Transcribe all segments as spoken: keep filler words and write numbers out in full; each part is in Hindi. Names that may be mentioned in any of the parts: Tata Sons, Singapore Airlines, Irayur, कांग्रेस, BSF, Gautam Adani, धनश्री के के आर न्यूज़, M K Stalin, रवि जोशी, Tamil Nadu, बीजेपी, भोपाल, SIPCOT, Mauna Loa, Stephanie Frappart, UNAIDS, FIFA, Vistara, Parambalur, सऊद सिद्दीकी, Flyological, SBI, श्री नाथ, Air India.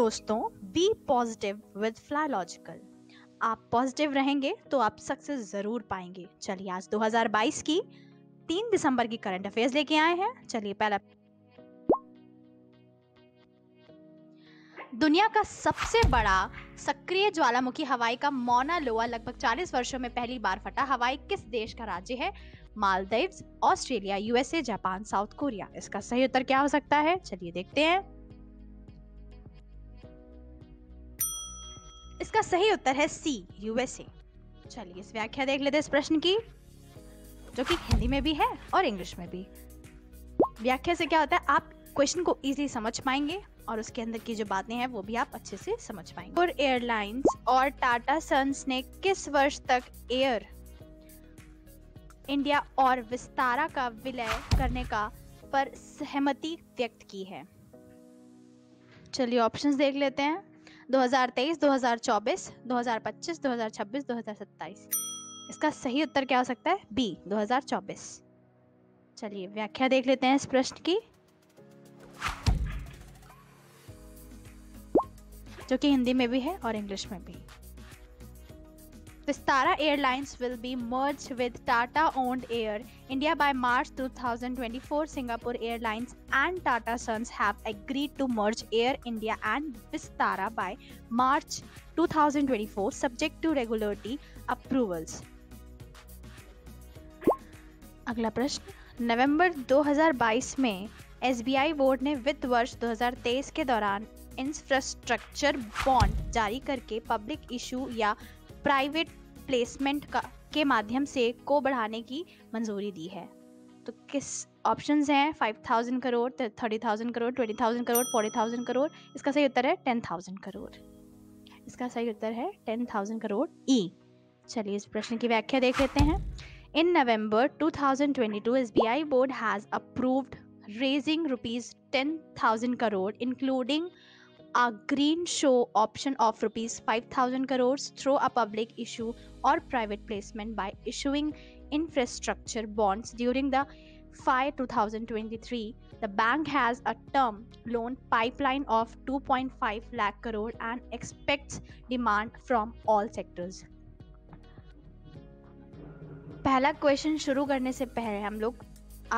दोस्तों, बी पॉजिटिव विद फ्लाइलॉजिकल। आप पॉजिटिव रहेंगे तो आप सक्सेस जरूर पाएंगे। चलिए आज दो हज़ार बाईस की तीन दिसंबर की करंट अफेयर्स लेके आए हैं। चलिए पहला, दुनिया का सबसे बड़ा सक्रिय ज्वालामुखी हवाई का मौना लोआ लगभग चालीस वर्षों में पहली बार फटा। हवाई किस देश का राज्य है? Maldives, Australia, USA, Japan, South Korea. इसका सही उत्तर क्या हो सकता है? चलिए देखते हैं। इसका सही उत्तर है सी, यूएसए। चलिए इस व्याख्या देख लेते हैं इस प्रश्न की, जो कि हिंदी में भी है और इंग्लिश में भी। व्याख्या से क्या होता है, आप क्वेश्चन को इजीली समझ पाएंगे और उसके अंदर की जो बातें हैं वो भी आप अच्छे से समझ पाएंगे। और एयरलाइंस और टाटा सन्स ने किस वर्ष तक एयर इंडिया और विस्तारा का विलय करने का पर सहमति व्यक्त की है? चलिए ऑप्शंस देख लेते हैं। दो हज़ार तेईस, दो हज़ार चौबीस, दो हज़ार पच्चीस, दो हज़ार छब्बीस, दो हज़ार सत्ताईस। इसका सही उत्तर क्या हो सकता है? बी, दो हज़ार चौबीस। चलिए व्याख्या देख लेते हैं इस प्रश्न की, जो कि हिंदी में भी है और इंग्लिश में भी। Vistara Airlines will be merge with Tata owned Air India by March two thousand twenty four. Singapore Airlines and Tata Sons have agreed to merge Air India and Vistara by March two thousand twenty four subject to regulatory approvals. अगला प्रश्न, नवंबर दो हज़ार बाईस में एस बी आई बोर्ड ने वित्त वर्ष दो हज़ार तेईस के दौरान इंफ्रास्ट्रक्चर बॉन्ड जारी करके पब्लिक इशू या प्राइवेट प्लेसमेंट का के माध्यम से को बढ़ाने की मंजूरी दी है। तो किस ऑप्शंस हैं? Five thousand crore, thirty thousand crore, twenty thousand crore, forty thousand crore. इसका सही उत्तर है टेन थाउज़ेंड करोड़। इसका सही उत्तर है टेन थाउज़ेंड करोड़ ई। चलिए इस प्रश्न की व्याख्या देख लेते हैं। In November two thousand twenty two S B I board has approved raising rupees ten thousand crore including a green show option of rupees five thousand crores through a public issue or private placement by issuing infrastructure bonds during the F Y twenty twenty-three. The bank has a term loan pipeline of two point five lakh crore and expects demand from all sectors. पहला क्वेश्चन शुरू करने से पहले हम लोग,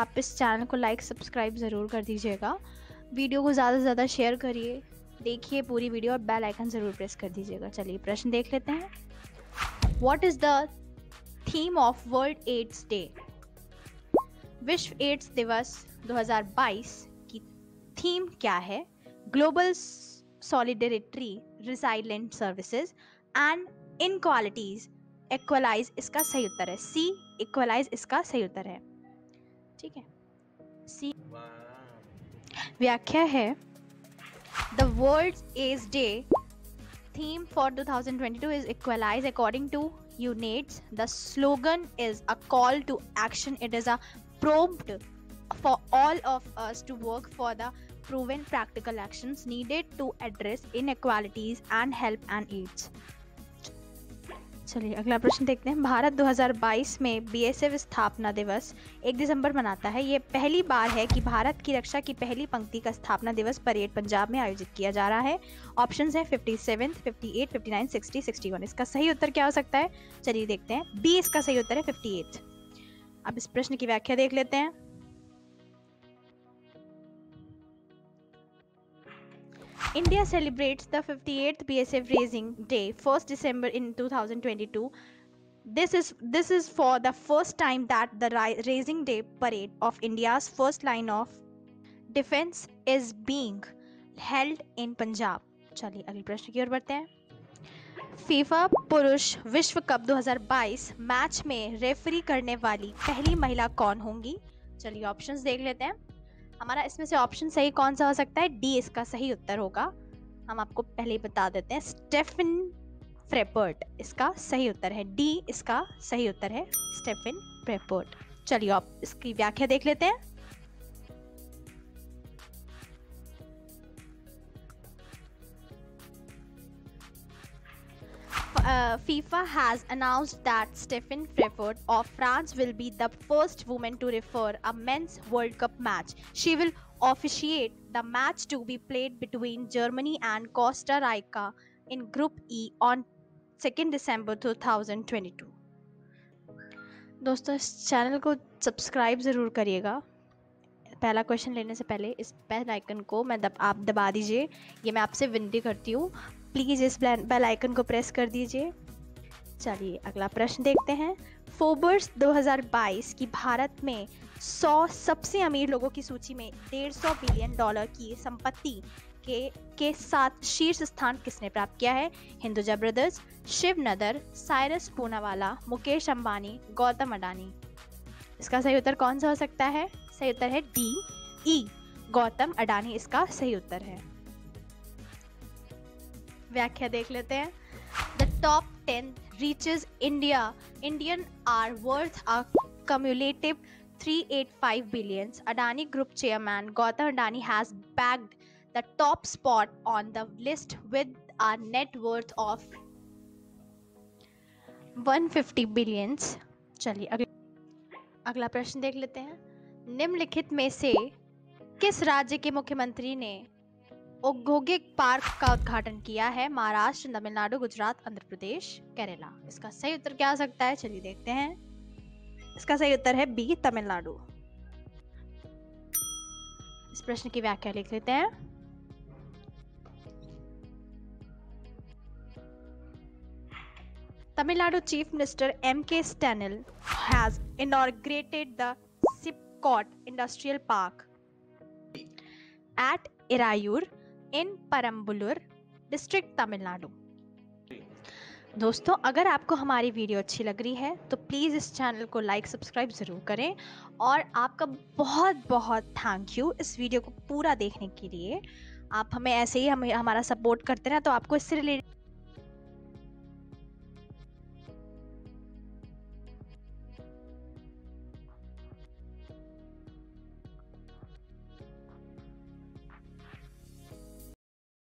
आप इस चैनल को लाइक सब्सक्राइब ज़रूर कर दीजिएगा, वीडियो को ज़्यादा से ज़्यादा शेयर करिए, देखिए पूरी वीडियो और बेल आइकन जरूर प्रेस कर दीजिएगा। चलिए प्रश्न देख लेते हैं। What is the theme of World AIDS Day? विश्व एड्स दिवस दो हज़ार बाईस की थीम क्या है? Global solidarity, resilient services and inequalities, equalize. इसका सही उत्तर है सी, इक्वलाइज। इसका सही उत्तर है, ठीक है सी। व्याख्या है, The World's AIDS Day theme for twenty twenty-two is equalize according to UNAIDS. The slogan is a call to action. It is a prompt for all of us to work for the proven practical actions needed to address inequalities and help and AIDS. चलिए अगला प्रश्न देखते हैं। भारत दो हज़ार बाईस में बी एस एफ स्थापना दिवस एक दिसंबर मनाता है। ये पहली बार है कि भारत की रक्षा की पहली पंक्ति का स्थापना दिवस परेड पंजाब में आयोजित किया जा रहा है। ऑप्शंस हैं fifty seven, fifty eight, fifty nine, sixty, sixty one. इसका सही उत्तर क्या हो सकता है? चलिए देखते हैं, बी इसका सही उत्तर है फिफ्टी एट। अब इस प्रश्न की व्याख्या देख लेते हैं। India celebrates the fifty-eighth B S F Raising Day, first December in two thousand twenty-two. This is this is for the first time that the Raising Day parade of India's first line of defense is being held in Punjab. चलिए अगले प्रश्न की ओर बढ़ते हैं। फीफा पुरुष विश्व कप दो हज़ार बाईस मैच में रेफरी करने वाली पहली महिला कौन होंगी? चलिए ऑप्शंस देख लेते हैं। हमारा इसमें से ऑप्शन सही कौन सा हो सकता है? डी इसका सही उत्तर होगा। हम आपको पहले ही बता देते हैं, स्टेफनी फ्रैपर्ट। इसका सही उत्तर है डी। इसका सही उत्तर है स्टेफनी फ्रैपर्ट। चलिए आप इसकी व्याख्या देख लेते हैं। uh, FIFA has announced that Stephanie Frappart of France will be the first woman to refer a men's World Cup match. She will officiate the match to be played between Germany and Costa Rica in Group E on second December two thousand twenty-two. दोस्तों, इस चैनल को सब्सक्राइब ज़रूर करिएगा। पहला क्वेश्चन लेने से पहले इस बेल आइकन को मैं दब, आप दबा दीजिए। ये मैं आपसे विनती करती हूँ, प्लीज़ इस बेल आइकन को प्रेस कर दीजिए। चलिए अगला प्रश्न देखते हैं। फोर्ब्स दो हज़ार बाईस की भारत में सौ सबसे अमीर लोगों की सूची में डेढ़ सौ बिलियन डॉलर की संपत्ति के के साथ शीर्ष स्थान किसने प्राप्त किया है? हिंदुजा ब्रदर्स, शिव नदर, साइरस पूनावाला, मुकेश अंबानी, गौतम अडानी। इसका सही उत्तर कौन सा हो सकता है? सही उत्तर है डी ई गौतम अडानी इसका सही उत्तर है। व्याख्या देख लेते हैं। The top ten riches India Indian are worth a cumulative three hundred eighty-five billion. Adani Group chairman Gautam Adani has bagged the top spot on the list with a net worth of one hundred fifty billion. चलिए अगला अगला प्रश्न देख लेते हैं। निम्नलिखित में से किस राज्य के मुख्यमंत्री ने औद्योगिक पार्क का उद्घाटन किया है? महाराष्ट्र, तमिलनाडु, गुजरात, आंध्र प्रदेश, केरला। इसका सही उत्तर क्या हो सकता है? चलिए देखते हैं। इसका सही उत्तर है बी तमिलनाडु। इस प्रश्न की व्याख्या लिख लेते हैं। Tamil Nadu chief minister M K Stalin has inaugurated the SIPCOT industrial park at Irayur in Perambalur district, Tamil Nadu. दोस्तों, अगर आपको हमारी वीडियो अच्छी लग रही है तो प्लीज़ इस चैनल को लाइक सब्सक्राइब ज़रूर करें, और आपका बहुत बहुत थैंक यू इस वीडियो को पूरा देखने के लिए। आप हमें ऐसे ही हमें हमारा सपोर्ट करते रहें तो आपको इससे रिलेटेड